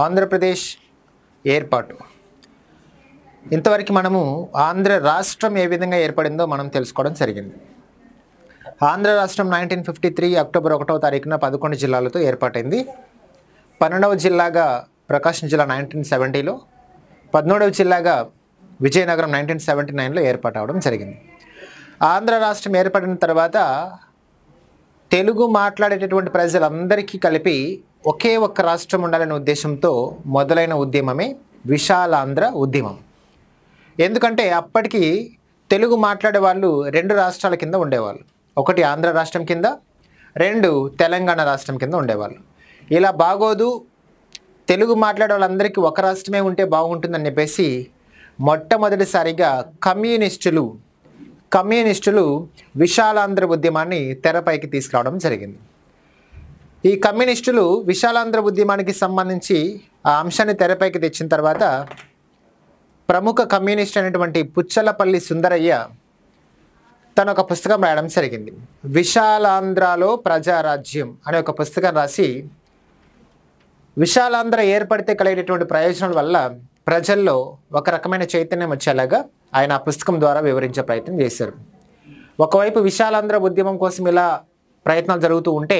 Andhra Pradesh ఏర్పాటు. ఇంతవరకు మనము ఆంధ్ర రాష్ట్రం ఏ విధంగా ఏర్పడిందో మనం తెలుసుకోవడం జరిగింది. ఆంధ్ర రాష్ట్రం 1953 అక్టోబర్ 1వ తారీఖున 11 జిల్లాలతో ఏర్పడింది. 12వ జిల్లాగా ప్రకాశం జిల్లా 1970లో, 13వ జిల్లాగా విజయనగరం 1979లో ఏర్పడడం జరిగింది. ఆంధ్ర రాష్ట్రం ఏర్పడిన తర్వాత తెలుగు మాట్లాడేటటువంటి ప్రజలందరికీ కలిపి ఒకే ఒక్క రాష్ట్రం ఉండాలనే ఉద్దేశంతో మొదలైన ఉద్యమమే విశాలాంధ్ర ఉద్యమం. ఎందుకంటే అప్పటికి తెలుగు మాట్లాడే వాళ్ళు రెండు రాష్ట్రాల కింద ఉండేవాళ్ళు. ఒకటి ఆంధ్ర రాష్ట్రం కింద, రెండు తెలంగాణ రాష్ట్రం కింద ఉండేవాళ్ళు. ఇలా బాగోదు, తెలుగు మాట్లాడే వాళ్ళందరికీ ఒక రాష్ట్రమే ఉంటే బాగుంటుందని చెప్పేసి మొట్టమొదటిసారిగా కమ్యూనిస్టులు విశాలాంధ్ర ఉద్యమాన్ని తెరపైకి తీసుకురావడం జరిగింది. ఈ కమ్యూనిస్టులు విశాలాంధ్ర ఉద్యమానికి సంబంధించి ఆ అంశాన్ని తెరపైకి తెచ్చిన తర్వాత ప్రముఖ కమ్యూనిస్ట్ అయినటువంటి పుచ్చలపల్లి సుందరయ్య తన ఒక పుస్తకం రాయడం జరిగింది. విశాలాంధ్రలో ప్రజారాజ్యం అనే ఒక పుస్తకం రాసి విశాలాంధ్ర ఏర్పడితే కలిగినటువంటి ప్రయోజనాల వల్ల ప్రజల్లో ఒక రకమైన చైతన్యం వచ్చేలాగా ఆయన ఆ పుస్తకం ద్వారా వివరించే ప్రయత్నం చేశారు. ఒకవైపు విశాలాంధ్ర ఉద్యమం కోసం ఇలా ప్రయత్నాలు జరుగుతూ ఉంటే,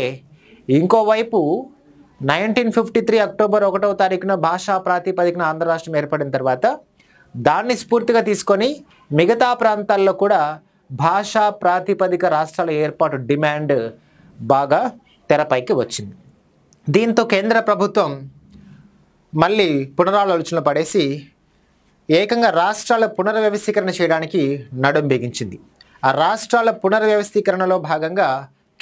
ఇంకోవైపు 1953 అక్టోబర్ 1వ తారీఖున భాషా ప్రాతిపదికన ఆంధ్ర రాష్ట్రం ఏర్పడిన తర్వాత దాన్ని స్ఫూర్తిగా తీసుకొని మిగతా ప్రాంతాల్లో కూడా భాషా ప్రాతిపదిక రాష్ట్రాల ఏర్పాటు డిమాండ్ బాగా తెరపైకి వచ్చింది. దీంతో కేంద్ర ప్రభుత్వం మళ్ళీ పునరాలోచనలు పడేసి ఏకంగా రాష్ట్రాల పునర్వ్యవస్థీకరణ చేయడానికి నడుం బిగించింది. ఆ రాష్ట్రాల పునర్వ్యవస్థీకరణలో భాగంగా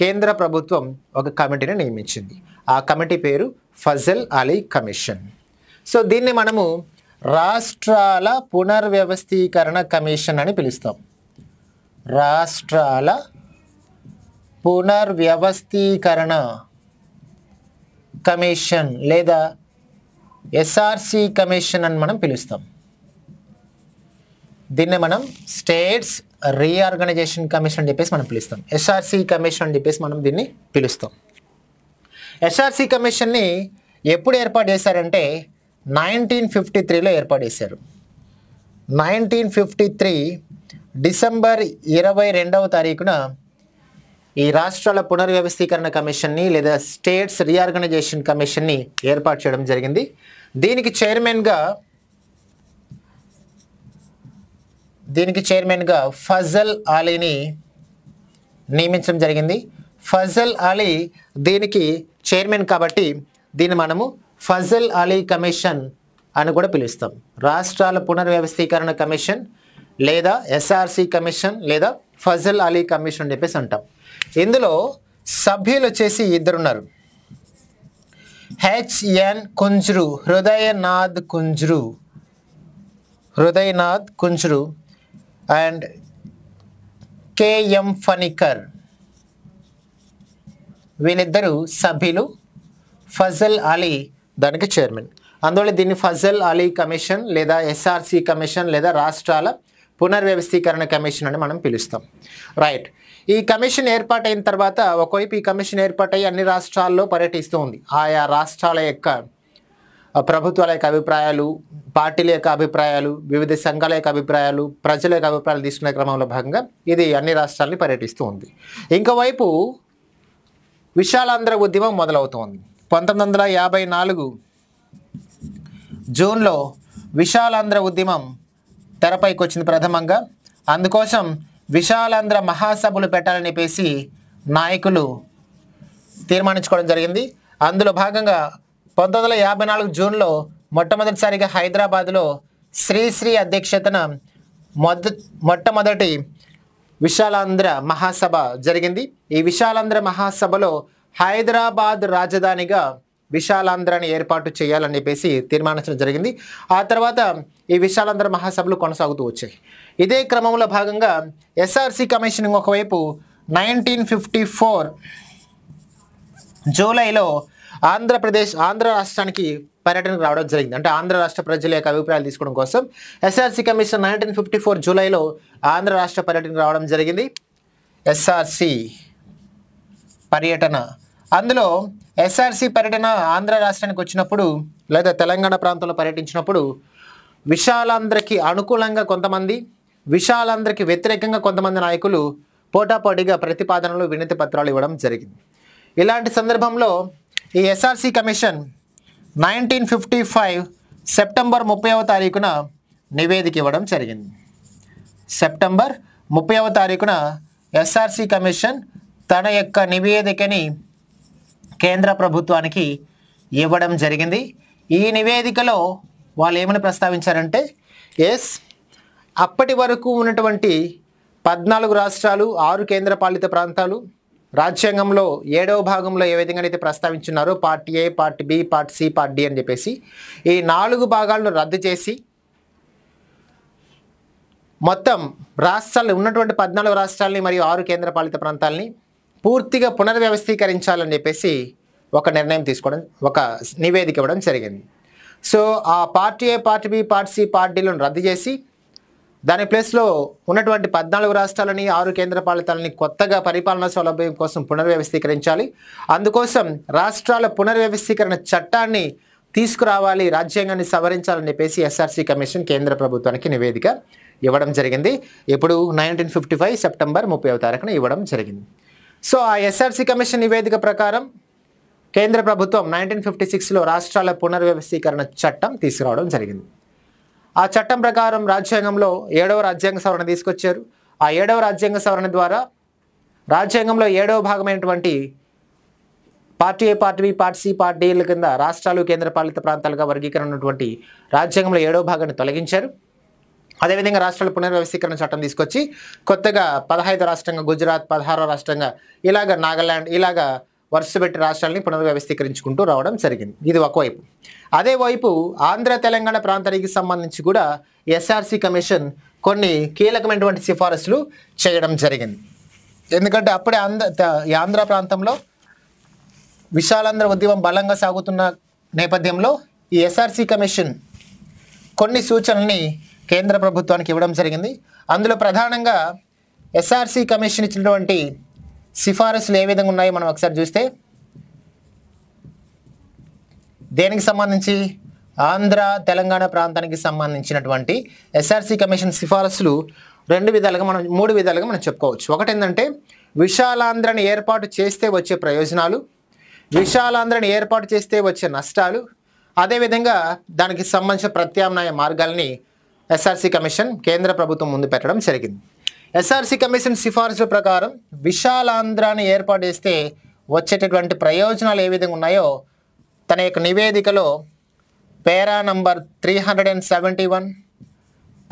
కేంద్ర ప్రభుత్వం ఒక కమిటీని నియమించింది. ఆ కమిటీ పేరు ఫజల్ అలీ కమిషన్. సో దీన్ని మనము రాష్ట్రాల పునర్వ్యవస్థీకరణ కమిషన్ అని పిలుస్తాం. రాష్ట్రాల పునర్వ్యవస్థీకరణ కమిషన్ లేదా ఎస్ఆర్సి కమిషన్ అని మనం పిలుస్తాం. దీన్నే మనం స్టేట్స్ రీఆర్గనైజేషన్ కమిషన్ అని చెప్పేసి మనం పిలుస్తాం. ఎస్ఆర్సి కమిషన్ అని చెప్పేసి మనం దీన్ని పిలుస్తాం. ఎస్ఆర్సి కమిషన్ని ఎప్పుడు ఏర్పాటు చేశారంటే 1953లో ఏర్పాటు చేశారు. 1953 డిసెంబర్ 22వ తారీఖున ఈ రాష్ట్రాల పునర్వ్యవస్థీకరణ కమిషన్ని లేదా స్టేట్స్ రీఆర్గనైజేషన్ కమిషన్ని ఏర్పాటు చేయడం జరిగింది. దీనికి చైర్మన్గా ఫజల్ అలీని నియమించడం జరిగింది. ఫజల్ అలీ దీనికి చైర్మన్ కాబట్టి దీన్ని మనము ఫజల్ అలీ కమిషన్ అని కూడా పిలుస్తాం. రాష్ట్రాల పునర్వ్యవస్థీకరణ కమిషన్ లేదా ఎస్ఆర్సి కమిషన్ లేదా ఫజల్ అలీ కమిషన్ అని చెప్పేసి అంటాం. ఇందులో సభ్యులు వచ్చేసి ఇద్దరున్నారు. HN Kunzru, Hridaynath Kunzru and KM Panikkar, వీళ్ళిద్దరూ సభ్యులు. ఫజల్ అలీ దానికి చైర్మన్. అందువల్ల దీన్ని ఫజల్ అలీ కమిషన్ లేదా ఎస్ఆర్సి కమిషన్ లేదా రాష్ట్రాల పునర్వ్యవస్థీకరణ కమిషన్ అని మనం పిలుస్తాం. రైట్. ఈ కమిషన్ ఏర్పాటైన తర్వాత ఒకవైపు ఈ కమిషన్ ఏర్పాటై అన్ని రాష్ట్రాల్లో పర్యటిస్తూ ఉంది. ఆయా రాష్ట్రాల యొక్క ప్రభుత్వాల యొక్క అభిప్రాయాలు, పార్టీల యొక్క అభిప్రాయాలు, వివిధ సంఘాల యొక్క అభిప్రాయాలు, ప్రజల యొక్క అభిప్రాయాలు తీసుకునే క్రమంలో భాగంగా ఇది అన్ని రాష్ట్రాలని పర్యటిస్తూ ఉంది. ఇంకోవైపు విశాలాంధ్ర ఉద్యమం మొదలవుతోంది. 1954 జూన్లో విశాలాంధ్ర ఉద్యమం తెరపైకి వచ్చింది. ప్రథమంగా అందుకోసం విశాలాంధ్ర మహాసభలు పెట్టాలని చెప్పేసి నాయకులు తీర్మానించుకోవడం జరిగింది. అందులో భాగంగా 1954 జూన్లో మొట్టమొదటిసారిగా హైదరాబాద్లో శ్రీశ్రీ అధ్యక్షతన మొట్టమొదటి విశాలాంధ్ర మహాసభ జరిగింది. ఈ విశాలాంధ్ర మహాసభలో హైదరాబాద్ రాజధానిగా విశాలాంధ్రని ఏర్పాటు చేయాలని చెప్పేసి తీర్మానించడం జరిగింది. ఆ తర్వాత ఈ విశాలాంధ్ర మహాసభలు కొనసాగుతూ వచ్చాయి. ఇదే క్రమంలో భాగంగా ఎస్ఆర్సి కమిషన్ ఒకవైపు 1954 జూలైలో ఆంధ్ర రాష్ట్రానికి పర్యటనకు రావడం జరిగింది. అంటే ఆంధ్ర రాష్ట్ర ప్రజల యొక్క అభిప్రాయాలు తీసుకోవడం కోసం ఎస్ఆర్సి కమిషన్ 1954 జూలైలో ఆంధ్ర రాష్ట్ర పర్యటనకు రావడం జరిగింది. ఎస్ఆర్సి పర్యటన అందులో ఎస్ఆర్సి పర్యటన ఆంధ్ర రాష్ట్రానికి వచ్చినప్పుడు లేదా తెలంగాణ ప్రాంతంలో పర్యటించినప్పుడు విశాలందరికీ అనుకూలంగా కొంతమంది, విశాలందరికీ వ్యతిరేకంగా కొంతమంది నాయకులు పోటాపోటీగా ప్రతిపాదనలు, వినతి పత్రాలు ఇవ్వడం జరిగింది. ఇలాంటి సందర్భంలో ఈ ఎస్ఆర్సి కమిషన్ 1955 సెప్టెంబర్ 30వ తారీఖున నివేదిక ఇవ్వడం జరిగింది. సెప్టెంబర్ 30వ తారీఖున ఎస్ఆర్సి కమిషన్ తన యొక్క నివేదికని కేంద్ర ప్రభుత్వానికి ఇవ్వడం జరిగింది. ఈ నివేదికలో వాళ్ళు ఏమని ప్రస్తావించారంటే, అప్పటి వరకు ఉన్నటువంటి 14 రాష్ట్రాలు, 6 కేంద్రపాలిత ప్రాంతాలు రాజ్యాంగంలో 7వ భాగంలో ఏ విధంగా అయితే ప్రస్తావించున్నారో part A, part B, part C, part D అని చెప్పేసి ఈ 4 భాగాలను రద్దు చేసి మొత్తం రాష్ట్రాలు ఉన్నటువంటి 14 రాష్ట్రాలని మరియు 6 కేంద్రపాలిత ప్రాంతాలని పూర్తిగా పునర్వ్యవస్థీకరించాలని చెప్పేసి ఒక నిర్ణయం తీసుకోవడం, ఒక నివేదిక ఇవ్వడం జరిగింది. సో ఆ part A, part B, part C, part Dలను రద్దు చేసి దాని ప్లేస్లో ఉన్నటువంటి 14 రాష్ట్రాలని, 6 కేంద్రపాలితాలని కొత్తగా పరిపాలనా సౌలభ్యం కోసం పునర్వ్యవస్థీకరించాలి. అందుకోసం రాష్ట్రాల పునర్వ్యవస్థీకరణ చట్టాన్ని తీసుకురావాలి, రాజ్యాంగాన్ని సవరించాలని చెప్పేసి ఎస్ఆర్సి కమిషన్ కేంద్ర ప్రభుత్వానికి నివేదిక ఇవ్వడం జరిగింది. ఇప్పుడు 1955 సెప్టెంబర్ 30వ తారీఖున ఇవ్వడం జరిగింది. సో ఆ ఎస్ఆర్సి కమిషన్ నివేదిక ప్రకారం కేంద్ర ప్రభుత్వం 1956లో రాష్ట్రాల పునర్వ్యవస్థీకరణ చట్టం తీసుకురావడం జరిగింది. ఆ చట్టం ప్రకారం రాజ్యాంగంలో 7వ రాజ్యాంగ సవరణ తీసుకొచ్చారు. ఆ 7వ రాజ్యాంగ సవరణ ద్వారా రాజ్యాంగంలో 7వ భాగమైనటువంటి part A, part B, part C, part Dల కింద రాష్ట్రాలు కేంద్రపాలిత ప్రాంతాలుగా వర్గీకరణ ఉన్నటువంటి రాజ్యాంగంలో 7వ భాగాన్ని తొలగించారు. అదేవిధంగా రాష్ట్రాల పునర్వ్యవస్థీకరణ చట్టం తీసుకొచ్చి కొత్తగా 15వ రాష్ట్రంగా గుజరాత్, 16వ రాష్ట్రంగా ఇలాగ నాగాలాండ్, ఇలాగ వరుస పెట్టి రాష్ట్రాలని పునర్వ్యవస్థీకరించుకుంటూ రావడం జరిగింది. ఇది ఒకవైపు. అదేవైపు ఆంధ్ర, తెలంగాణ ప్రాంతానికి సంబంధించి కూడా ఎస్ఆర్సి కమిషన్ కొన్ని కీలకమైనటువంటి సిఫారసులు చేయడం జరిగింది. ఎందుకంటే అప్పుడే ఆంధ్ర ప్రాంతంలో విశాలాంధ్ర ఉద్యమం బలంగా సాగుతున్న నేపథ్యంలో ఈ ఎస్ఆర్సి కమిషన్ కొన్ని సూచనల్ని కేంద్ర ప్రభుత్వానికి ఇవ్వడం జరిగింది. అందులో ప్రధానంగా ఎస్ఆర్సి కమిషన్ ఇచ్చినటువంటి సిఫారసులు ఏ విధంగా ఉన్నాయో మనం ఒకసారి చూస్తే, దేనికి సంబంధించి ఆంధ్ర, తెలంగాణ ప్రాంతానికి సంబంధించినటువంటి ఎస్ఆర్సి కమిషన్ సిఫారసులు మూడు విధాలుగా మనం చెప్పుకోవచ్చు. ఒకటి ఏంటంటే, విశాలాంధ్రను ఏర్పాటు చేస్తే వచ్చే ప్రయోజనాలు, విశాలాంధ్రను ఏర్పాటు చేస్తే వచ్చే నష్టాలు, అదేవిధంగా దానికి సంబంధించిన ప్రత్యామ్నాయ మార్గాలని ఎస్ఆర్సి కమిషన్ కేంద్ర ప్రభుత్వం ముందు పెట్టడం జరిగింది. ఎస్ఆర్సి కమిషన్ సిఫార్సుల ప్రకారం విశాలాంధ్రాన్ని ఏర్పాటు చేస్తే వచ్చేటటువంటి ప్రయోజనాలు ఏ విధంగా ఉన్నాయో తన యొక్క నివేదికలో para number 371,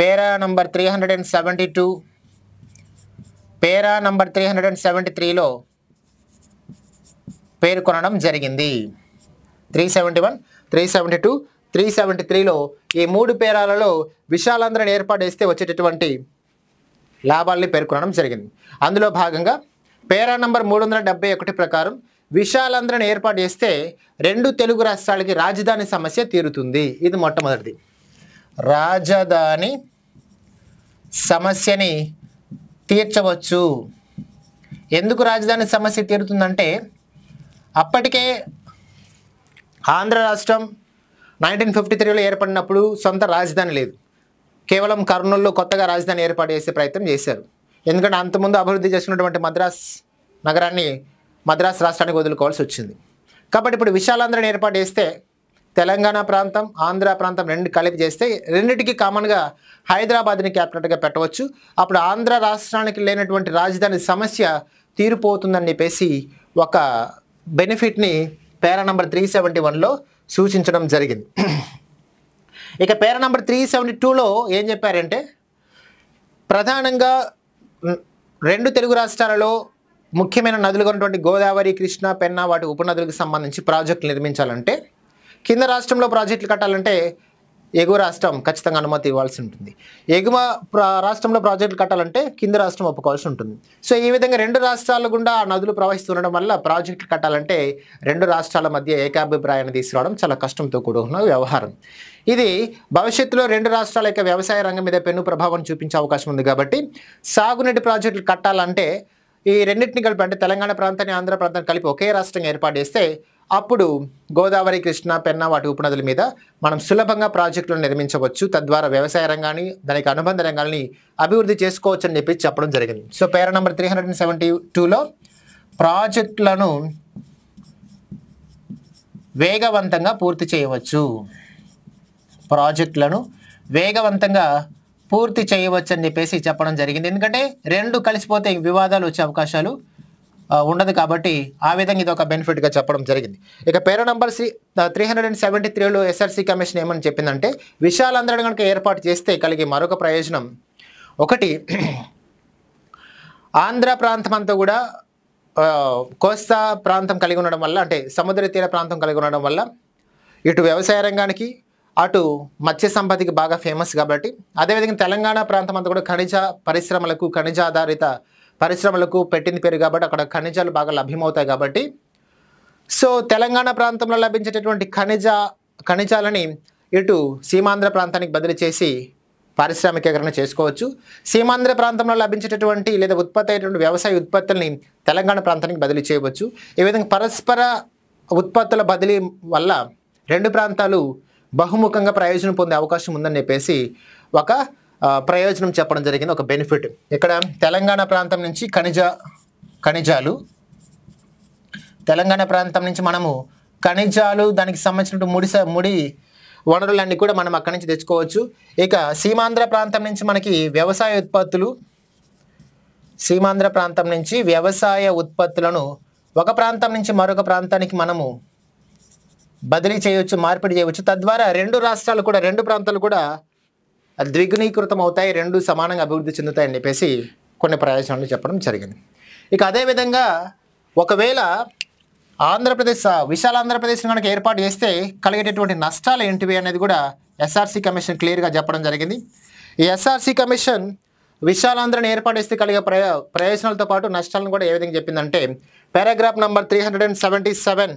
para number 372, para number 373లో పేర్కొనడం జరిగింది. 371, 372, 373లో ఈ 3 పేరాలలో విశాలాంధ్రాన్ని ఏర్పాటు చేస్తే వచ్చేటటువంటి లాభాలని పేర్కొనడం జరిగింది. అందులో భాగంగా పేరా నంబర్ 371 ప్రకారం విశాలాంధ్రను ఏర్పాటు చేస్తే 2 తెలుగు రాష్ట్రాలకి రాజధాని సమస్య తీరుతుంది. ఇది మొట్టమొదటిది. రాజధాని సమస్యని తీర్చవచ్చు. ఎందుకు రాజధాని సమస్య తీరుతుందంటే, అప్పటికే ఆంధ్ర రాష్ట్రం 1953లో ఏర్పడినప్పుడు సొంత రాజధాని లేదు. కేవలం కర్నూలులో కొత్తగా రాజధాని ఏర్పాటు చేసే ప్రయత్నం చేశారు. ఎందుకంటే అంతకుముందు అభివృద్ధి చేస్తున్నటువంటి మద్రాస్ నగరాన్ని మద్రాస్ రాష్ట్రానికి వదులుకోవాల్సి వచ్చింది. కాబట్టి ఇప్పుడు విశాలాంధ్రను ఏర్పాటు చేస్తే తెలంగాణ ప్రాంతం, ఆంధ్ర ప్రాంతం రెండు కలిపి చేస్తే రెండింటికి కామన్గా హైదరాబాద్ని క్యాపిటల్గా పెట్టవచ్చు. అప్పుడు ఆంధ్ర రాష్ట్రానికి లేనటువంటి రాజధాని సమస్య తీరిపోతుందని చెప్పేసి ఒక బెనిఫిట్ని పేరా నంబర్ 371లో సూచించడం జరిగింది. ఇక పేరా నంబర్ 372లో ఏం చెప్పారంటే, ప్రధానంగా 2 తెలుగు రాష్ట్రాలలో ముఖ్యమైన నదులుగా ఉన్నటువంటి గోదావరి, కృష్ణ, పెన్నా వాటి ఉపనదులకు సంబంధించి ప్రాజెక్టులు నిర్మించాలంటే, కింద రాష్ట్రంలో ప్రాజెక్టులు కట్టాలంటే ఎగువ రాష్ట్రం ఖచ్చితంగా అనుమతి ఇవ్వాల్సి ఉంటుంది. ఎగువ రాష్ట్రంలో ప్రాజెక్టులు కట్టాలంటే కింద రాష్ట్రం ఒప్పుకోవాల్సి ఉంటుంది. సో ఈ విధంగా 2 రాష్ట్రాల గుండా ఆ నదులు ప్రవహిస్తుండడం వల్ల ప్రాజెక్టులు కట్టాలంటే 2 రాష్ట్రాల మధ్య ఏకాభిప్రాయాన్ని తీసుకురావడం చాలా కష్టంతో కూడుకున్న వ్యవహారం. ఇది భవిష్యత్తులో 2 రాష్ట్రాల యొక్క వ్యవసాయ రంగం మీద పెను ప్రభావం చూపించే అవకాశం ఉంది. కాబట్టి సాగునీటి ప్రాజెక్టులు కట్టాలంటే ఈ రెండింటిని కలిపి అంటే తెలంగాణ ప్రాంతాన్ని ఆంధ్ర ప్రాంతాన్ని కలిపి ఒకే రాష్ట్రంగా ఏర్పాటు చేస్తే అప్పుడు గోదావరి కృష్ణ పెన్నా వాటి ఉపనదుల మీద మనం సులభంగా ప్రాజెక్టులను నిర్మించవచ్చు. తద్వారా వ్యవసాయ రంగాన్ని దానికి అనుబంధ రంగాల్ని అభివృద్ధి చేసుకోవచ్చు అని చెప్పి చెప్పడం జరిగింది. సో పేరా నెంబర్ 372లో ప్రాజెక్టులను వేగవంతంగా పూర్తి చేయవచ్చు, ప్రాజెక్టులను వేగవంతంగా పూర్తి చేయవచ్చు అని చెప్పేసి చెప్పడం జరిగింది. ఎందుకంటే రెండు కలిసిపోతే వివాదాలు వచ్చే అవకాశాలు ఉండదు కాబట్టి ఆ విధంగా ఇది ఒక బెనిఫిట్గా చెప్పడం జరిగింది. ఇక పేరా నెంబర్ 373లో ఎస్ఆర్సీ కమిషన్ ఏమని చెప్పిందంటే విశాలాంధ్రను కనుక ఏర్పాటు చేస్తే కలిగే మరొక ప్రయోజనం ఒకటి ఆంధ్ర ప్రాంతం అంతా కూడా కోస్తా ప్రాంతం కలిగి ఉండడం వల్ల అంటే సముద్ర తీర ప్రాంతం కలిగి ఉండడం వల్ల ఇటు వ్యవసాయ రంగానికి అటు మత్స్య సంపదకి బాగా ఫేమస్ కాబట్టి అదేవిధంగా తెలంగాణ ప్రాంతం అంతా కూడా ఖనిజ పరిశ్రమలకు ఖనిజ ఆధారిత పరిశ్రమలకు పెట్టిన పేరు కాబట్టి అక్కడ ఖనిజాలు బాగా లభ్యమవుతాయి కాబట్టి సో తెలంగాణ ప్రాంతంలో లభించేటటువంటి ఖనిజాలని ఇటు సీమాంధ్ర ప్రాంతానికి బదిలీ చేసి పారిశ్రామికీకరణ చేసుకోవచ్చు. సీమాంధ్ర ప్రాంతంలో లభించేటటువంటి లేదా ఉత్పత్తి అయినటువంటి వ్యవసాయ ఉత్పత్తుల్ని తెలంగాణ ప్రాంతానికి బదిలీ చేయవచ్చు. ఈ విధంగా పరస్పర ఉత్పత్తుల బదిలీ వల్ల రెండు ప్రాంతాలు బహుముఖంగా ప్రయోజనం పొందే అవకాశం ఉందని చెప్పేసి ఒక ప్రయోజనం చెప్పడం జరిగింది, ఒక బెనిఫిట్. ఇక్కడ తెలంగాణ ప్రాంతం నుంచి మనము ఖనిజాలు దానికి సంబంధించిన ముడి వనరులన్నీ కూడా మనం అక్కడి నుంచి తెచ్చుకోవచ్చు. ఇక సీమాంధ్ర ప్రాంతం నుంచి వ్యవసాయ ఉత్పత్తులను ఒక ప్రాంతం నుంచి మరొక ప్రాంతానికి మనము బదిలీ చేయవచ్చు, మార్పిడి చేయవచ్చు. తద్వారా రెండు ప్రాంతాలు కూడా ద్విగుణీకృతం అవుతాయి, రెండు సమానంగా అభివృద్ధి చెందుతాయని చెప్పేసి కొన్ని ప్రయోజనాలు చెప్పడం జరిగింది. ఇక అదేవిధంగా ఒకవేళ విశాల ఆంధ్రప్రదేశ్ కనుక ఏర్పాటు చేస్తే కలిగేటటువంటి నష్టాలు ఏంటివి అనేది కూడా ఎస్ఆర్సీ కమిషన్ క్లియర్గా చెప్పడం జరిగింది. ఈ ఎస్ఆర్సీ కమిషన్ విశాలాంధ్రను ఏర్పాటు చేస్తే కలిగే ప్రయోజనాలతో పాటు నష్టాలను కూడా ఏ విధంగా చెప్పిందంటే పారాగ్రాఫ్ నంబర్ 377,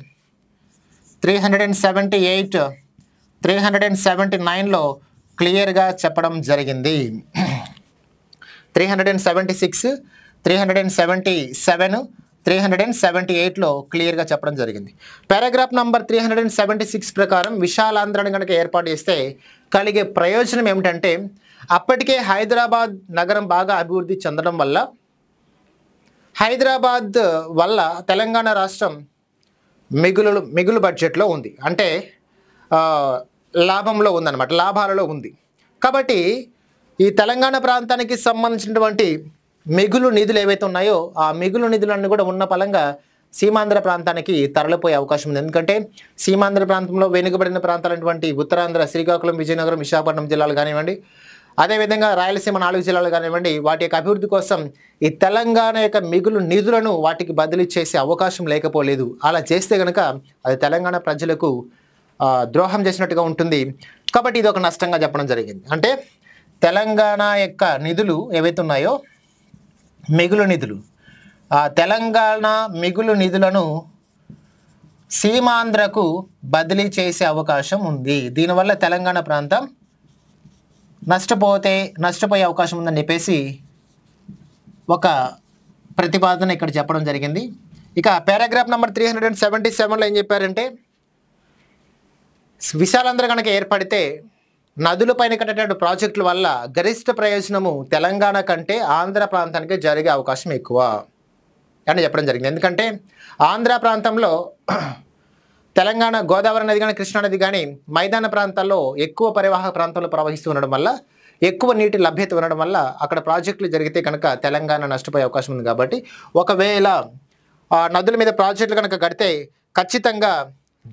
378, 379లో క్లియర్గా చెప్పడం జరిగింది. 376, 377, 378లో క్లియర్గా చెప్పడం జరిగింది. పారాగ్రాఫ్ నంబర్ 376 ప్రకారం విశాలాంధ్రను కనుక ఏర్పాటు చేస్తే కలిగే ప్రయోజనం ఏమిటంటే అప్పటికే హైదరాబాద్ నగరం బాగా అభివృద్ధి చెందడం వల్ల హైదరాబాద్ వల్ల తెలంగాణ రాష్ట్రం మిగులు బడ్జెట్లో ఉంది, అంటే లాభంలో ఉందన్నమాట, లాభాలలో ఉంది. కాబట్టి ఈ తెలంగాణ ప్రాంతానికి సంబంధించినటువంటి మిగులు నిధులు ఏవైతే ఉన్నాయో ఆ మిగులు నిధులన్నీ కూడా ఉన్న పలంగా సీమాంధ్ర ప్రాంతానికి తరలిపోయే అవకాశం ఉంది. ఎందుకంటే సీమాంధ్ర ప్రాంతంలో వెనుకబడిన ప్రాంతాలైనటువంటి ఉత్తరాంధ్ర, శ్రీకాకుళం, విజయనగరం, విశాఖపట్నం జిల్లాలు కానివ్వండి, అదేవిధంగా రాయలసీమ 4 జిల్లాలు కానివ్వండి, వాటి యొక్క అభివృద్ధి కోసం ఈ తెలంగాణ యొక్క మిగులు నిధులను వాటికి బదిలీ చేసే అవకాశం లేకపోలేదు. అలా చేస్తే కనుక అది తెలంగాణ ప్రజలకు ద్రోహం చేసినట్టుగా ఉంటుంది. కాబట్టి ఇది ఒక నష్టంగా చెప్పడం జరిగింది. అంటే తెలంగాణ యొక్క నిధులు ఏవైతే ఉన్నాయో మిగులు నిధులు, ఆ తెలంగాణ మిగులు నిధులను సీమాంధ్రకు బదిలీ చేసే అవకాశం ఉంది. దీనివల్ల తెలంగాణ ప్రాంతం నష్టపోయే అవకాశం ఉందని చెప్పేసి ఒక ప్రతిపాదన ఇక్కడ చెప్పడం జరిగింది. ఇక పారాగ్రాఫ్ నంబర్ 377లో ఏం చెప్పారంటే విశాలాంధ్ర కనుక ఏర్పడితే నదులపైన కట్టేటువంటి ప్రాజెక్టుల వల్ల గరిష్ట ప్రయోజనము తెలంగాణ కంటే ఆంధ్ర ప్రాంతానికి జరిగే అవకాశం ఎక్కువ అని చెప్పడం జరిగింది. ఎందుకంటే ఆంధ్ర ప్రాంతంలో తెలంగాణ గోదావరి నది కానీ కృష్ణా నది కానీ మైదాన ప్రాంతాల్లో ఎక్కువ పరివాహక ప్రాంతంలో ప్రవహిస్తూ ఉండడం వల్ల ఎక్కువ నీటి లభ్యత ఉండడం వల్ల అక్కడ ప్రాజెక్టులు జరిగితే కనుక తెలంగాణ నష్టపోయే అవకాశం ఉంది. కాబట్టి ఒకవేళ నదుల మీద ప్రాజెక్టులు కనుక కడితే ఖచ్చితంగా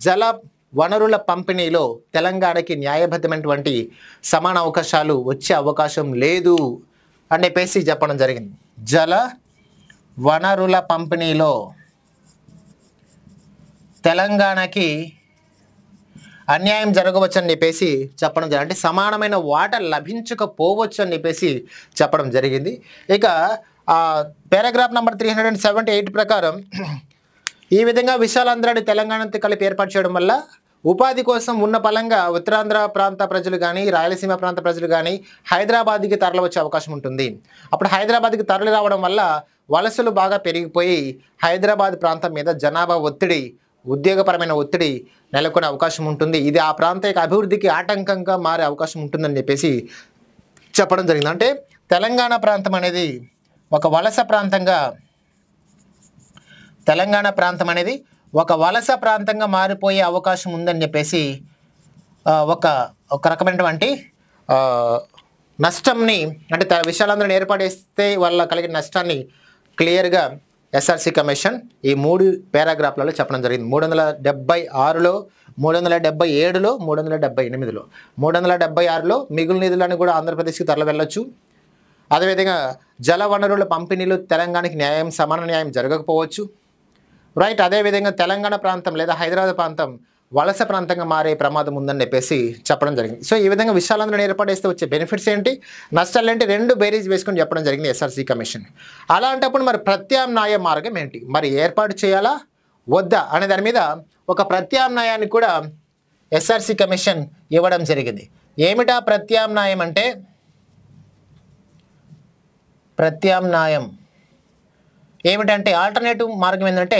జల వనరుల పంపిణీలో తెలంగాణకి న్యాయబద్ధమైనటువంటి సమాన అవకాశాలు వచ్చే అవకాశం లేదు అని చెప్పేసి చెప్పడం జరిగింది. జల వనరుల పంపిణీలో తెలంగాణకి అన్యాయం జరగవచ్చు అని చెప్పేసి చెప్పడం జరిగింది. అంటే సమానమైన వాటా లభించకపోవచ్చు అని చెప్పేసి చెప్పడం జరిగింది. ఇక పారాగ్రాఫ్ నంబర్ 378 ప్రకారం ఈ విధంగా విశాలాంధ్రాన్ని తెలంగాణతో కలిపి ఏర్పాటు చేయడం వల్ల ఉపాధి కోసం ఉన్న పలంగా ఉత్తరాంధ్ర ప్రాంత ప్రజలు గాని రాయలసీమ ప్రాంత ప్రజలు గాని హైదరాబాద్కి తరలి వచ్చే అవకాశం ఉంటుంది. అప్పుడు హైదరాబాద్కి తరలి రావడం వల్ల వలసలు బాగా పెరిగిపోయి హైదరాబాద్ ప్రాంతం మీద జనాభా ఒత్తిడి, ఉద్యోగపరమైన ఒత్తిడి నెలకొనే అవకాశం ఉంటుంది. ఇది ఆ ప్రాంత అభివృద్ధికి ఆటంకంగా మారే అవకాశం ఉంటుందని చెప్పేసి చెప్పడం జరిగింది. అంటే తెలంగాణ ప్రాంతం అనేది ఒక వలస ప్రాంతంగా మారిపోయే అవకాశం ఉందని చెప్పేసి ఒక రకమైనటువంటి నష్టంని, అంటే విశాలందరిని ఏర్పడేస్తే వాళ్ళ కలిగిన నష్టాన్ని క్లియర్గా ఎస్ఆర్సీ కమిషన్ ఈ 3 పారాగ్రాఫ్లలో చెప్పడం జరిగింది. 376లో, 377లో, 378లో. 376లో మిగులు నిధులను కూడా ఆంధ్రప్రదేశ్కి తరలి వెళ్ళొచ్చు. అదేవిధంగా జల వనరుల పంపిణీలు తెలంగాణకి సమాన న్యాయం జరగకపోవచ్చు. రైట్. అదేవిధంగా తెలంగాణ ప్రాంతం లేదా హైదరాబాద్ ప్రాంతం వలస ప్రాంతంగా మారే ప్రమాదం ఉందని చెప్పేసి చెప్పడం జరిగింది. సో ఈ విధంగా విశాలందరూ ఏర్పడేస్తే వచ్చే బెనిఫిట్స్ ఏంటి, నష్టాలు ఏంటి, 2 బేరీజ్ వేసుకొని చెప్పడం జరిగింది ఎస్ఆర్సీ కమిషన్. అలాంటప్పుడు మరి ప్రత్యామ్నాయ మార్గం ఏంటి, మరి ఏర్పాటు చేయాలా వద్దా అనే దాని మీద ఒక ప్రత్యామ్నాయాన్ని కూడా ఎస్ఆర్సీ కమిషన్ ఇవ్వడం జరిగింది. ఏమిటా ప్రత్యామ్నాయం అంటే, ప్రత్యామ్నాయం ఏమిటంటే ఆల్టర్నేటివ్ మార్గం ఏంటంటే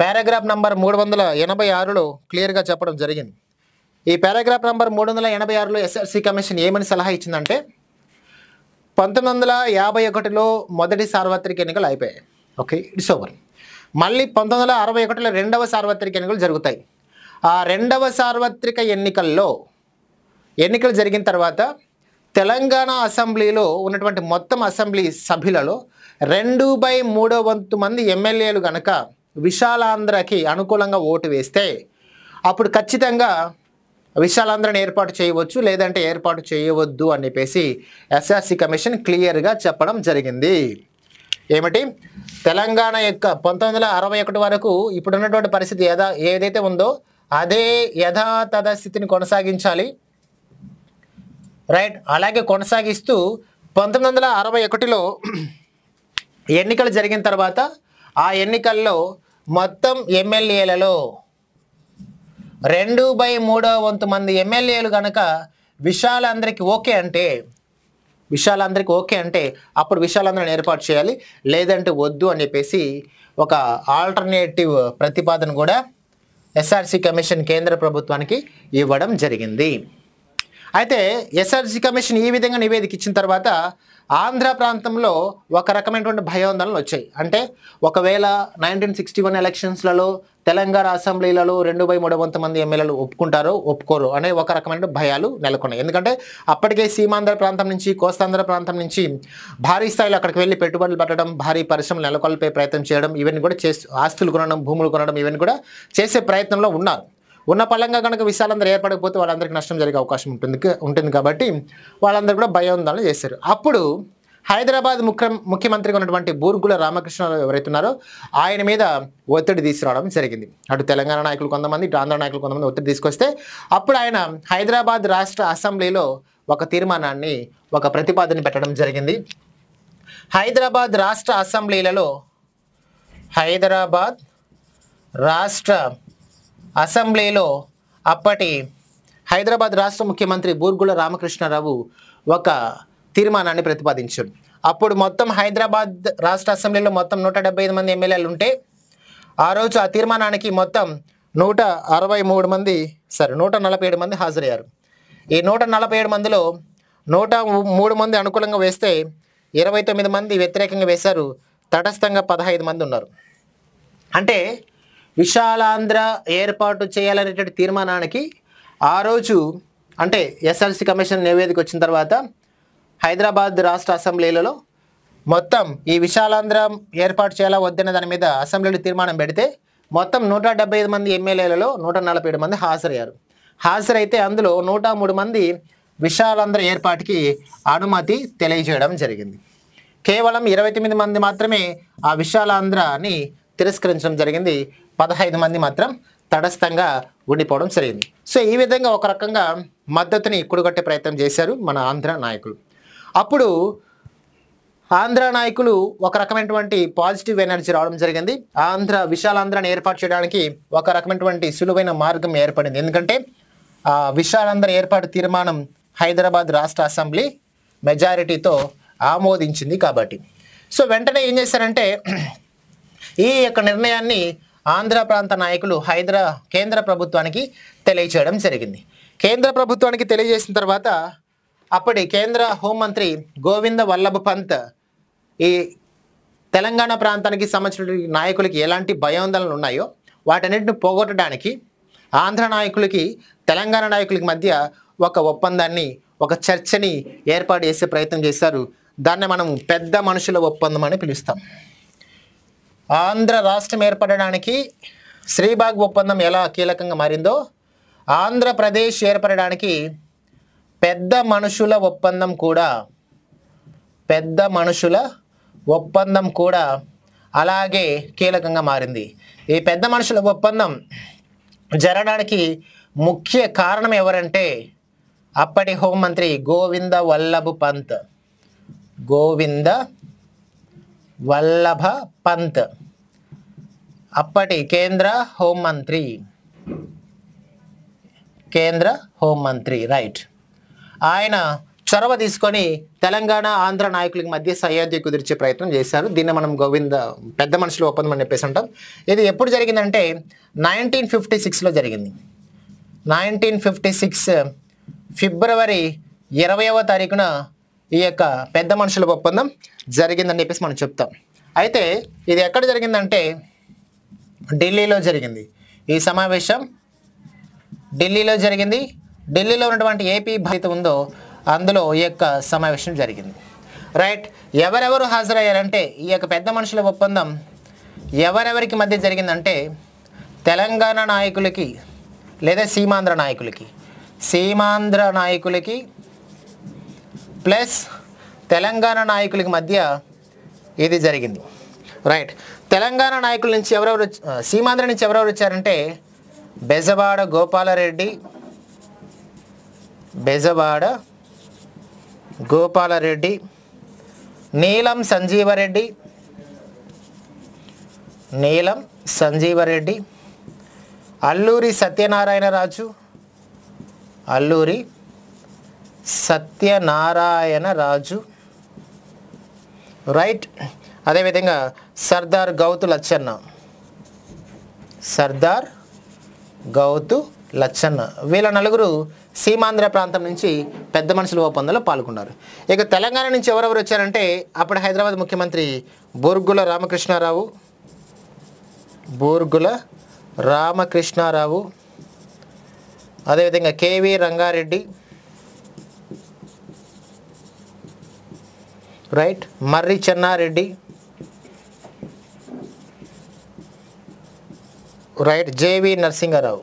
పారాగ్రాఫ్ నంబర్ 386లో క్లియర్గా చెప్పడం జరిగింది. ఈ పారాగ్రాఫ్ నంబర్ 386లో ఎస్ఆర్సీ కమిషన్ ఏమని సలహా ఇచ్చిందంటే, 1951లో మొదటి సార్వత్రిక ఎన్నికలు అయిపోయాయి. Okay, it's over. మళ్ళీ 1961లో 2వ సార్వత్రిక ఎన్నికలు జరుగుతాయి. ఆ 2వ సార్వత్రిక ఎన్నికలు జరిగిన తర్వాత తెలంగాణ అసెంబ్లీలో ఉన్నటువంటి మొత్తం అసెంబ్లీ సభ్యులలో 2/3 మంది ఎమ్మెల్యేలు కనుక విశాలాంధ్రకి అనుకూలంగా ఓటు వేస్తే అప్పుడు ఖచ్చితంగా విశాలాంధ్రని ఏర్పాటు చేయవచ్చు, లేదంటే ఏర్పాటు చేయవద్దు అని చెప్పేసి ఎస్ఆర్సీ కమిషన్ క్లియర్గా చెప్పడం జరిగింది. ఏమిటి, తెలంగాణ యొక్క 1961 వరకు ఇప్పుడున్నటువంటి పరిస్థితి ఏదైతే ఉందో అదే యథాతథ స్థితిని కొనసాగించాలి. రైట్. అలాగే కొనసాగిస్తూ 1961లో ఎన్నికలు జరిగిన తర్వాత ఆ ఎన్నికల్లో మొత్తం ఎమ్మెల్యేలలో 2/3 మంది ఎమ్మెల్యేలు కనుక విశాలందరికీ ఓకే అంటే అప్పుడు విశాలందరిని ఏర్పాటు చేయాలి, లేదంటే వద్దు అని చెప్పేసి ఒక ఆల్టర్నేటివ్ ప్రతిపాదన కూడా ఎస్ఆర్సీ కమిషన్ కేంద్ర ప్రభుత్వానికి ఇవ్వడం జరిగింది. అయితే ఎస్ఆర్సీ కమిషన్ ఈ విధంగా నివేదిక ఇచ్చిన తర్వాత ఆంధ్ర ప్రాంతంలో ఒక రకమైనటువంటి భయాందోళనలు వచ్చాయి. అంటే ఒకవేళ 1961 ఎలక్షన్స్లలో తెలంగాణ అసెంబ్లీలలో 2/3 మంది ఎమ్మెల్యేలు ఒప్పుకుంటారో ఒప్పుకోరు అనే ఒక రకమైన భయాలు నెలకొన్నాయి. ఎందుకంటే అప్పటికే సీమాంధ్ర ప్రాంతం నుంచి, కోస్తాంధ్ర ప్రాంతం నుంచి భారీ స్థాయిలో అక్కడికి వెళ్ళి పెట్టుబడులు పెట్టడం, భారీ పరిశ్రమలు నెలకొల్పే ప్రయత్నం చేయడం, ఇవన్నీ కూడా ఆస్తులు కొనడం, భూములు కొనడం, ఇవన్నీ కూడా చేసే ప్రయత్నంలో ఉన్నారు. ఉన్న పలంగా కనుక విశాలందరూ ఏర్పడకపోతే వాళ్ళందరికీ నష్టం జరిగే అవకాశం ఉంటుంది కాబట్టి వాళ్ళందరూ కూడా భయాందోళన చేశారు. అప్పుడు హైదరాబాద్ ముఖ్యమంత్రిగా ఉన్నటువంటి బూర్గుల రామకృష్ణరావు ఎవరైతున్నారో ఆయన మీద ఒత్తిడి తీసుకురావడం జరిగింది. అటు తెలంగాణ నాయకులు కొంతమంది, ఇటు ఆంధ్ర నాయకులు కొంతమంది ఒత్తిడి తీసుకొస్తే అప్పుడు ఆయన హైదరాబాద్ రాష్ట్ర అసెంబ్లీలో ఒక తీర్మానాన్ని, ఒక ప్రతిపాదన పెట్టడం జరిగింది. హైదరాబాద్ రాష్ట్ర అసెంబ్లీలో అప్పటి హైదరాబాద్ రాష్ట్ర ముఖ్యమంత్రి బూర్గుల రామకృష్ణారావు ఒక తీర్మానాన్ని ప్రతిపాదించారు. అప్పుడు మొత్తం హైదరాబాద్ రాష్ట్ర అసెంబ్లీలో మొత్తం 175 మంది ఎమ్మెల్యేలు ఉంటే ఆ రోజు ఆ తీర్మానానికి మొత్తం 147 మంది హాజరయ్యారు. ఈ 147 మందిలో 103 మంది అనుకూలంగా వేస్తే 29 మంది వ్యతిరేకంగా వేశారు. తటస్థంగా 15 మంది ఉన్నారు. అంటే విశాలాంధ్ర ఏర్పాటు చేయాలనేటువంటి తీర్మానానికి ఆ రోజు, అంటే ఎస్ఆర్సీ కమిషన్ నివేదిక వచ్చిన తర్వాత హైదరాబాద్ రాష్ట్ర అసెంబ్లీలలో మొత్తం ఈ విశాలాంధ్ర ఏర్పాటు చేయాలా వద్దనే దాని మీద అసెంబ్లీలో తీర్మానం పెడితే మొత్తం 175 మంది ఎమ్మెల్యేలలో 147 మంది హాజరయ్యారు. హాజరైతే అందులో 103 మంది విశాలాంధ్ర ఏర్పాటుకి అనుమతి తెలియజేయడం జరిగింది. కేవలం 29 మంది మాత్రమే ఆ విశాలాంధ్రని తిరస్కరించడం జరిగింది. 15 మంది మాత్రం తటస్థంగా ఉండిపోవడం జరిగింది. సో ఈ విధంగా ఒక రకంగా మద్దతుని కూడగట్టే ప్రయత్నం చేశారు మన ఆంధ్ర నాయకులు. అప్పుడు Andhra Naikulu, Oka Rakamainatuvanti positive energy రావడం జరిగింది. ఆంధ్ర విశాలాంధ్రని ఏర్పాటు చేయడానికి ఒక రకమైనటువంటి సులువైన మార్గం ఏర్పడింది. ఎందుకంటే విశాలాంధ్ర ఏర్పాటు తీర్మానం హైదరాబాద్ రాష్ట్ర అసెంబ్లీ మెజారిటీతో ఆమోదించింది కాబట్టి. సో వెంటనే ఏం చేశారంటే ఈ యొక్క నిర్ణయాన్ని ఆంధ్ర ప్రాంత నాయకులు కేంద్ర ప్రభుత్వానికి తెలియజేయడం జరిగింది. కేంద్ర ప్రభుత్వానికి తెలియజేసిన తర్వాత అప్పటి కేంద్ర హోంమంత్రి గోవింద వల్లభ పంత్ ఈ తెలంగాణ ప్రాంతానికి సంబంధించిన నాయకులకి ఎలాంటి భయాందోళనలు ఉన్నాయో వాటన్నిటిని పోగొట్టడానికి ఆంధ్ర నాయకులకి తెలంగాణ నాయకులకి మధ్య ఒక ఒప్పందాన్ని ఒక చర్చని ఏర్పాటు చేసే ప్రయత్నం చేశారు. దాన్ని మనం పెద్ద మనుషుల ఒప్పందం అని పిలుస్తాం. ఆంధ్ర రాష్ట్రం ఏర్పడడానికి శ్రీబాగ్ ఒప్పందం ఎలా కీలకంగా మారిందో ఆంధ్రప్రదేశ్ ఏర్పడడానికి పెద్ద మనుషుల ఒప్పందం కూడా అలాగే కీలకంగా మారింది. ఈ పెద్ద మనుషుల ఒప్పందం జరగడానికి ముఖ్య కారణం ఎవరంటే అప్పటి హోంమంత్రి గోవింద వల్లభ పంత్ అప్పటి కేంద్ర హోంమంత్రి రైట్. ఆయన చొరవ తీసుకొని తెలంగాణ ఆంధ్ర నాయకులకి మధ్య సయోధ్య కుదిర్చే ప్రయత్నం చేశారు. దీన్ని మనం పెద్ద మనుషుల ఒప్పందం అని చెప్పేసి అంటాం. ఇది ఎప్పుడు జరిగిందంటే 1956లో జరిగింది. 1956 ఫిబ్రవరి 20వ తారీఖున ఈ యొక్క పెద్ద మనుషుల ఒప్పందం జరిగిందని చెప్పేసి మనం చెప్తాం. అయితే ఇది ఎక్కడ జరిగిందంటే ఢిల్లీలో జరిగింది. ఈ సమావేశం ఢిల్లీలో జరిగింది. ఢిల్లీలో ఉన్నటువంటి ఏపీ భారత ఉందో అందులో ఈ యొక్క సమావేశం జరిగింది రైట్. ఎవరెవరు హాజరయ్యారంటే ఈ యొక్క పెద్ద మనుషుల ఒప్పందం ఎవరెవరికి మధ్య జరిగిందంటే తెలంగాణ నాయకులకి లేదా సీమాంధ్ర నాయకులకి ప్లస్ తెలంగాణ నాయకులకి మధ్య ఇది జరిగింది రైట్. తెలంగాణ నాయకుల నుంచి ఎవరెవరు సీమాంధ్ర నుంచి ఎవరెవరు వచ్చారంటే బెజవాడ గోపాలరెడ్డి, నీలం సంజీవరెడ్డి, అల్లూరి సత్యనారాయణరాజు రైట్. అదేవిధంగా సర్దార్ గౌతు లచ్చన్న వీళ్ళ నలుగురు సీమాంధ్ర ప్రాంతం నుంచి పెద్ద మనుషుల ఒప్పందంలో పాల్గొన్నారు. ఇక తెలంగాణ నుంచి ఎవరెవరు వచ్చారంటే అప్పుడు హైదరాబాద్ ముఖ్యమంత్రి బూర్గుల రామకృష్ణారావు, అదేవిధంగా KV Ranga Reddy right, Marri Chenna Reddy right, JV Narasimha Rao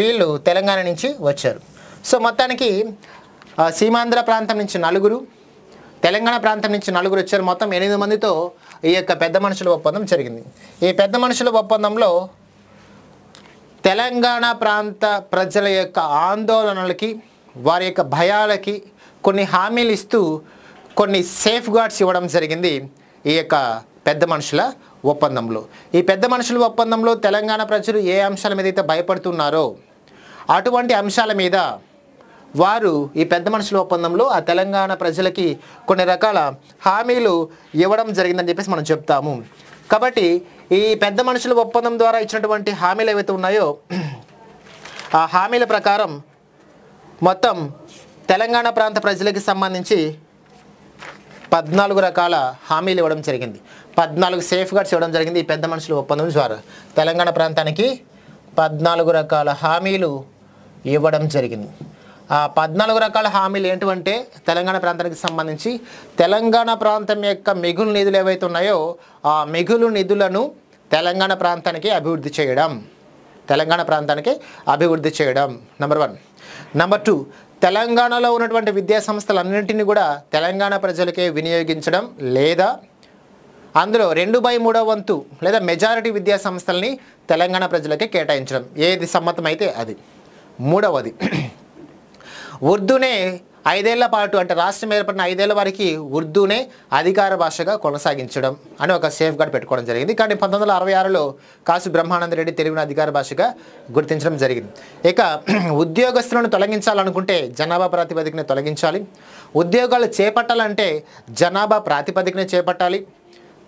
వీళ్ళు తెలంగాణ నుంచి వచ్చారు. సో మొత్తానికి సీమాంధ్ర ప్రాంతం నుంచి నలుగురు, తెలంగాణ ప్రాంతం నుంచి నలుగురు వచ్చారు. మొత్తం 8 మందితో ఈ యొక్క పెద్ద మనుషుల ఒప్పందం జరిగింది. ఈ పెద్ద మనుషుల ఒప్పందంలో తెలంగాణ ప్రాంత ప్రజల యొక్క ఆందోళనలకి వారి యొక్క భయాలకి కొన్ని హామీలు ఇస్తూ కొన్ని సేఫ్ గార్డ్స్ ఇవ్వడం జరిగింది ఈ యొక్క పెద్ద మనుషుల ఒప్పందంలో. ఈ పెద్ద మనుషుల ఒప్పందంలో తెలంగాణ ప్రజలు ఏ అంశాల మీద అయితే భయపడుతున్నారో అటువంటి అంశాల మీద వారు ఈ పెద్ద మనుషుల ఒప్పందంలో ఆ తెలంగాణ ప్రజలకి కొన్ని రకాల హామీలు ఇవ్వడం జరిగిందని చెప్పేసి మనం చెప్తాము. కాబట్టి ఈ పెద్ద మనుషుల ఒప్పందం ద్వారా ఇచ్చినటువంటి హామీలు ఏవైతే ఉన్నాయో ఆ హామీల ప్రకారం మొత్తం తెలంగాణ ప్రాంత ప్రజలకి సంబంధించి 14 రకాల హామీలు ఇవ్వడం జరిగింది. 14 సేఫ్ గార్డ్స్ ఇవ్వడం జరిగింది ఈ పెద్ద మనుషుల ఒప్పందం ద్వారా. తెలంగాణ ప్రాంతానికి 14 రకాల హామీలు ఇవ్వడం జరిగింది. ఆ 14 రకాల హామీలు ఏంటంటే తెలంగాణ ప్రాంతానికి సంబంధించి తెలంగాణ ప్రాంతం యొక్క మిగులు నిధులు ఏవైతే ఉన్నాయో ఆ మిగులు నిధులను తెలంగాణ ప్రాంతానికి అభివృద్ధి చేయడం నెంబర్ 1. నెంబర్ 2, తెలంగాణలో ఉన్నటువంటి విద్యా సంస్థలన్నింటినీ కూడా తెలంగాణ ప్రజలకే వినియోగించడం లేదా అందులో 2/3 వంతు లేదా మెజారిటీ విద్యా సంస్థల్ని తెలంగాణ ప్రజలకే కేటాయించడం, ఏది సమ్మతమైతే అది. 3వది, ఉర్దూనే ఐదేళ్ల పాటు అంటే రాష్ట్రం ఏర్పడిన ఐదేళ్ల వరకు ఉర్దూనే అధికార భాషగా కొనసాగించడం అని ఒక సేఫ్ గార్డ్ పెట్టుకోవడం జరిగింది. కానీ 1966లో కాశీ బ్రహ్మానందరెడ్డి తెలుగును అధికార భాషగా గుర్తించడం జరిగింది. ఇక ఉద్యోగస్తులను తొలగించాలనుకుంటే జనాభా ప్రాతిపదికన తొలగించాలి, ఉద్యోగాలు చేపట్టాలంటే జనాభా ప్రాతిపదికన చేపట్టాలి,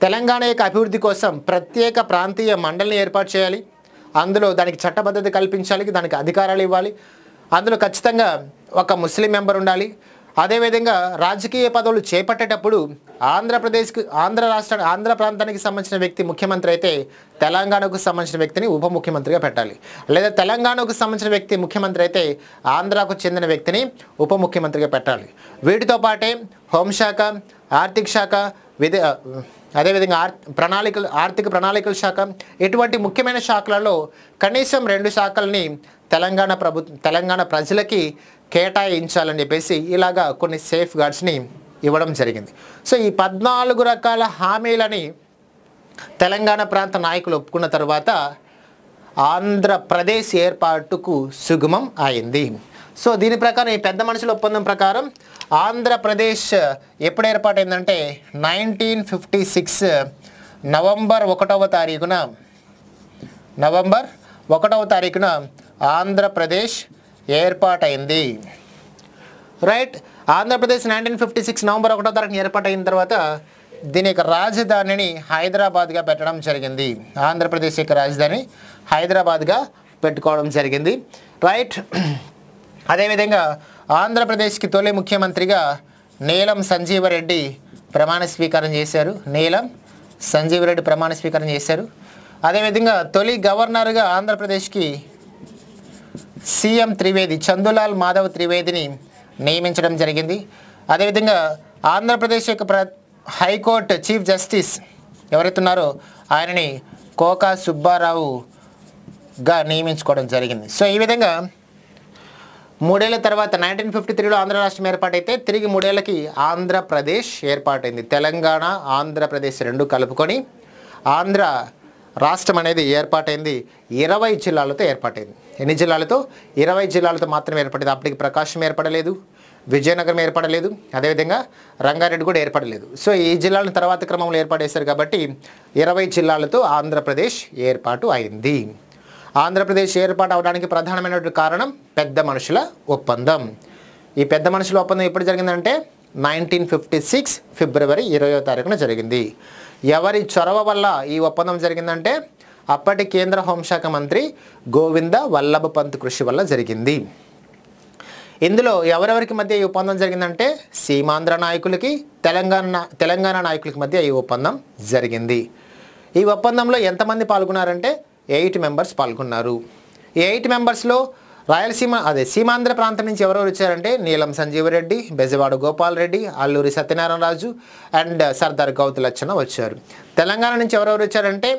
తెలంగాణ యొక్క అభివృద్ధి కోసం ప్రత్యేక ప్రాంతీయ మండలిని ఏర్పాటు చేయాలి, అందులో దానికి చట్టబద్ధత కల్పించాలి, దానికి అధికారాలు ఇవ్వాలి, అందులో ఖచ్చితంగా ఒక ముస్లిం మెంబర్ ఉండాలి. అదేవిధంగా రాజకీయ పదవులు చేపట్టేటప్పుడు ఆంధ్ర ప్రాంతానికి సంబంధించిన వ్యక్తి ముఖ్యమంత్రి అయితే తెలంగాణకు సంబంధించిన వ్యక్తిని ఉప ముఖ్యమంత్రిగా పెట్టాలి, లేదా తెలంగాణకు సంబంధించిన వ్యక్తి ముఖ్యమంత్రి అయితే ఆంధ్రాకు చెందిన వ్యక్తిని ఉప ముఖ్యమంత్రిగా పెట్టాలి. వీటితో పాటే హోంశాఖ, ఆర్థిక శాఖ, అదేవిధంగా ఆర్థిక ప్రణాళికల శాఖ, ఇటువంటి ముఖ్యమైన శాఖలలో కనీసం 2 శాఖల్ని తెలంగాణ ప్రజలకి కేటాయించాలని చెప్పేసి ఇలాగా కొన్ని సేఫ్ గార్డ్స్ని ఇవ్వడం జరిగింది. సో ఈ 14 రకాల హామీలని తెలంగాణ ప్రాంత నాయకులు ఒప్పుకున్న తర్వాత ఆంధ్రప్రదేశ్ ఏర్పాటుకు సుగమం అయింది. సో దీని ప్రకారం ఈ పెద్ద మనుషుల ఒప్పందం ప్రకారం ఆంధ్రప్రదేశ్ ఎప్పుడు ఏర్పాటైందంటే 1956 నవంబర్ 1వ తారీఖున ఆంధ్రప్రదేశ్ ఏర్పాటైంది. రైట్, ఆంధ్రప్రదేశ్ 1956 నవంబర్ 1వ తారీఖున ఏర్పాటైన తర్వాత దీని యొక్క రాజధానిని హైదరాబాద్గా పెట్టడం జరిగింది. ఆంధ్రప్రదేశ్ యొక్క రాజధాని హైదరాబాద్గా పెట్టుకోవడం జరిగింది. రైట్, అదేవిధంగా ఆంధ్రప్రదేశ్కి తొలి ముఖ్యమంత్రిగా నీలం సంజీవరెడ్డి ప్రమాణ స్వీకారం చేశారు. అదేవిధంగా తొలి గవర్నర్గా ఆంధ్రప్రదేశ్కి సీఎం త్రివేది చందులాల్ మాధవ్ త్రివేదిని నియమించడం జరిగింది. అదేవిధంగా ఆంధ్రప్రదేశ్ యొక్క హైకోర్టు చీఫ్ జస్టిస్ ఎవరైతే ఉన్నారో ఆయనని కోకా సుబ్బారావుగా నియమించుకోవడం జరిగింది. సో ఈ విధంగా 3 ఏళ్ల తర్వాత 1953లో ఆంధ్ర రాష్ట్రం ఏర్పాటైతే తిరిగి 3 ఏళ్లకి ఆంధ్రప్రదేశ్ ఏర్పాటైంది. తెలంగాణ ఆంధ్రప్రదేశ్ 2 కలుపుకొని ఆంధ్ర రాష్ట్రం అనేది ఏర్పాటైంది. 20 జిల్లాలతో ఏర్పాటైంది. ఎన్ని జిల్లాలతో? 20 జిల్లాలతో మాత్రమే ఏర్పడింది. అప్పటికి ప్రకాశం ఏర్పడలేదు, విజయనగరం ఏర్పడలేదు, అదేవిధంగా రంగారెడ్డి కూడా ఏర్పడలేదు. సో ఈ జిల్లాలను తర్వాత క్రమంలో ఏర్పాటేశారు కాబట్టి 20 జిల్లాలతో ఆంధ్రప్రదేశ్ ఏర్పాటు అయింది. ఆంధ్రప్రదేశ్ ఏర్పాటు అవడానికి ప్రధానమైనటువంటి కారణం పెద్ద మనుషుల ఒప్పందం. ఈ పెద్ద మనుషుల ఒప్పందం ఎప్పుడు జరిగిందంటే 1956 ఫిబ్రవరి 20వ తారీఖున జరిగింది. ఎవరి చొరవ వల్ల ఈ ఒప్పందం జరిగిందంటే అప్పటి కేంద్ర హోంశాఖ మంత్రి గోవింద వల్లభ పంత్ కృషి వల్ల జరిగింది. ఇందులో ఎవరెవరికి మధ్య ఈ ఒప్పందం జరిగిందంటే సీమాంధ్ర నాయకులకి తెలంగాణ నాయకులకి మధ్య ఈ ఒప్పందం జరిగింది. ఈ ఒప్పందంలో ఎంతమంది పాల్గొన్నారంటే 8 మెంబర్స్ పాల్గొన్నారు. ఈ 8 మెంబర్స్లో సీమాంధ్ర ప్రాంతం నుంచి ఎవరెవరు వచ్చారంటే నీలం సంజీవరెడ్డి, బెజవాడ గోపాల్ రెడ్డి, అల్లూరి సత్యనారాయణ రాజు అండ్ సర్దార్ గౌతు లచ్చన్న వచ్చారు. తెలంగాణ నుంచి ఎవరెవరు వచ్చారంటే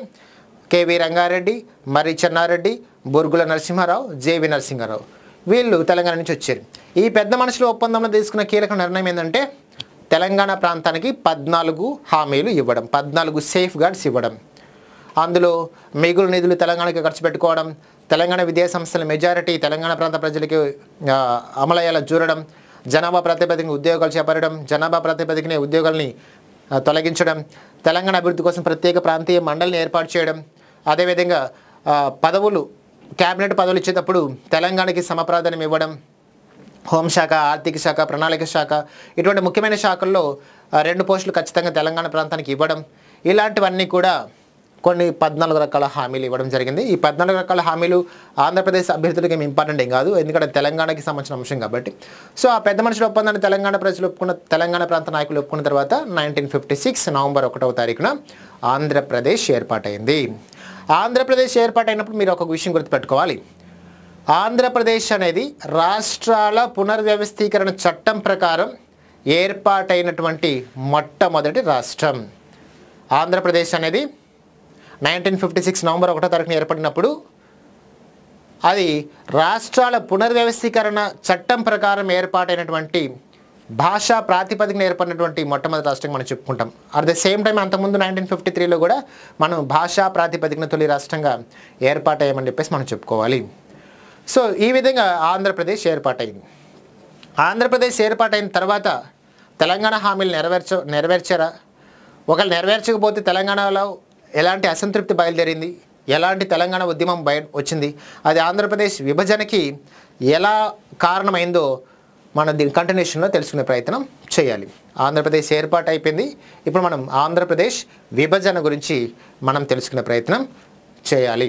కేవీ రంగారెడ్డి, మర్రి చెన్నారెడ్డి, బొరుగుల నరసింహారావు, జేవి నరసింహారావు వీళ్ళు తెలంగాణ నుంచి వచ్చారు. ఈ పెద్ద మనుషుల ఒప్పందంలో తీసుకున్న కీలక నిర్ణయం ఏంటంటే తెలంగాణ ప్రాంతానికి 14 హామీలు ఇవ్వడం, 14 సేఫ్ గార్డ్స్ ఇవ్వడం, అందులో మిగులు నిధులు తెలంగాణకి ఖర్చు పెట్టుకోవడం, తెలంగాణ విద్యా సంస్థల మెజారిటీ తెలంగాణ ప్రాంత ప్రజలకి అమలయ్యేలా చూడడం, జనాభా ప్రాతిపదికన ఉద్యోగాలు చేపట్టడం, జనాభా ప్రాతిపదికనే ఉద్యోగాల్ని తొలగించడం, తెలంగాణ అభివృద్ధి కోసం ప్రత్యేక ప్రాంతీయ మండలిని ఏర్పాటు చేయడం, అదేవిధంగా పదవులు క్యాబినెట్ పదవులు ఇచ్చేటప్పుడు తెలంగాణకి సమప్రాధాన్యం ఇవ్వడం, హోంశాఖ, ఆర్థిక శాఖ, ప్రణాళిక శాఖ ఇటువంటి ముఖ్యమైన శాఖల్లో 2 పోస్టులు ఖచ్చితంగా తెలంగాణ ప్రాంతానికి ఇవ్వడం, ఇలాంటివన్నీ కూడా కొన్ని 14 రకాల హామీలు ఇవ్వడం జరిగింది. ఈ 14 రకాల హామీలు ఆంధ్రప్రదేశ్ అభ్యర్థులకు ఏమి ఇంపార్టెంట్ ఏం కాదు, ఎందుకంటే తెలంగాణకి సంబంధించిన అంశం కాబట్టి. సో ఆ పెద్ద మనుషుల ఒప్పందాన్ని తెలంగాణ ప్రజలు ఒప్పుకున్న, తెలంగాణ ప్రాంత నాయకులు ఒప్పుకున్న తర్వాత 1956 నవంబర్ 1వ తారీఖున ఆంధ్రప్రదేశ్ ఏర్పాటైంది. ఆంధ్రప్రదేశ్ ఏర్పాటైనప్పుడు మీరు ఒక విషయం గుర్తుపెట్టుకోవాలి, ఆంధ్రప్రదేశ్ అనేది రాష్ట్రాల పునర్వ్యవస్థీకరణ చట్టం ప్రకారం ఏర్పాటైనటువంటి మొట్టమొదటి రాష్ట్రం. ఆంధ్రప్రదేశ్ అనేది 1956 నవంబర్ 1వ తారీఖున ఏర్పడినప్పుడు అది రాష్ట్రాల పునర్వ్యవస్థీకరణ చట్టం ప్రకారం ఏర్పాటైనటువంటి భాషా ప్రాతిపదికన ఏర్పడినటువంటి మొట్టమొదటి రాష్ట్రంగా మనం చెప్పుకుంటాం. అట్ ద సేమ్ టైం అంతకుముందు 1953లో కూడా మనం భాషా ప్రాతిపదికన తొలి రాష్ట్రంగా ఏర్పాటయ్యామని చెప్పేసి మనం చెప్పుకోవాలి. సో ఈ విధంగా ఆంధ్రప్రదేశ్ ఏర్పాటైంది. ఆంధ్రప్రదేశ్ ఏర్పాటైన తర్వాత తెలంగాణ హామీలు నెరవేర్చారా? ఒకవేళ నెరవేర్చకపోతే తెలంగాణలో ఎలాంటి అసంతృప్తి బయలుదేరింది, ఎలాంటి తెలంగాణ ఉద్యమం వచ్చింది, అది ఆంధ్రప్రదేశ్ విభజనకి ఎలా కారణమైందో మనం దీని కంటిన్యూషన్లో తెలుసుకునే ప్రయత్నం చేయాలి. ఆంధ్రప్రదేశ్ ఏర్పాటు అయిపోయింది, ఇప్పుడు మనం ఆంధ్రప్రదేశ్ విభజన గురించి మనం తెలుసుకునే ప్రయత్నం చేయాలి.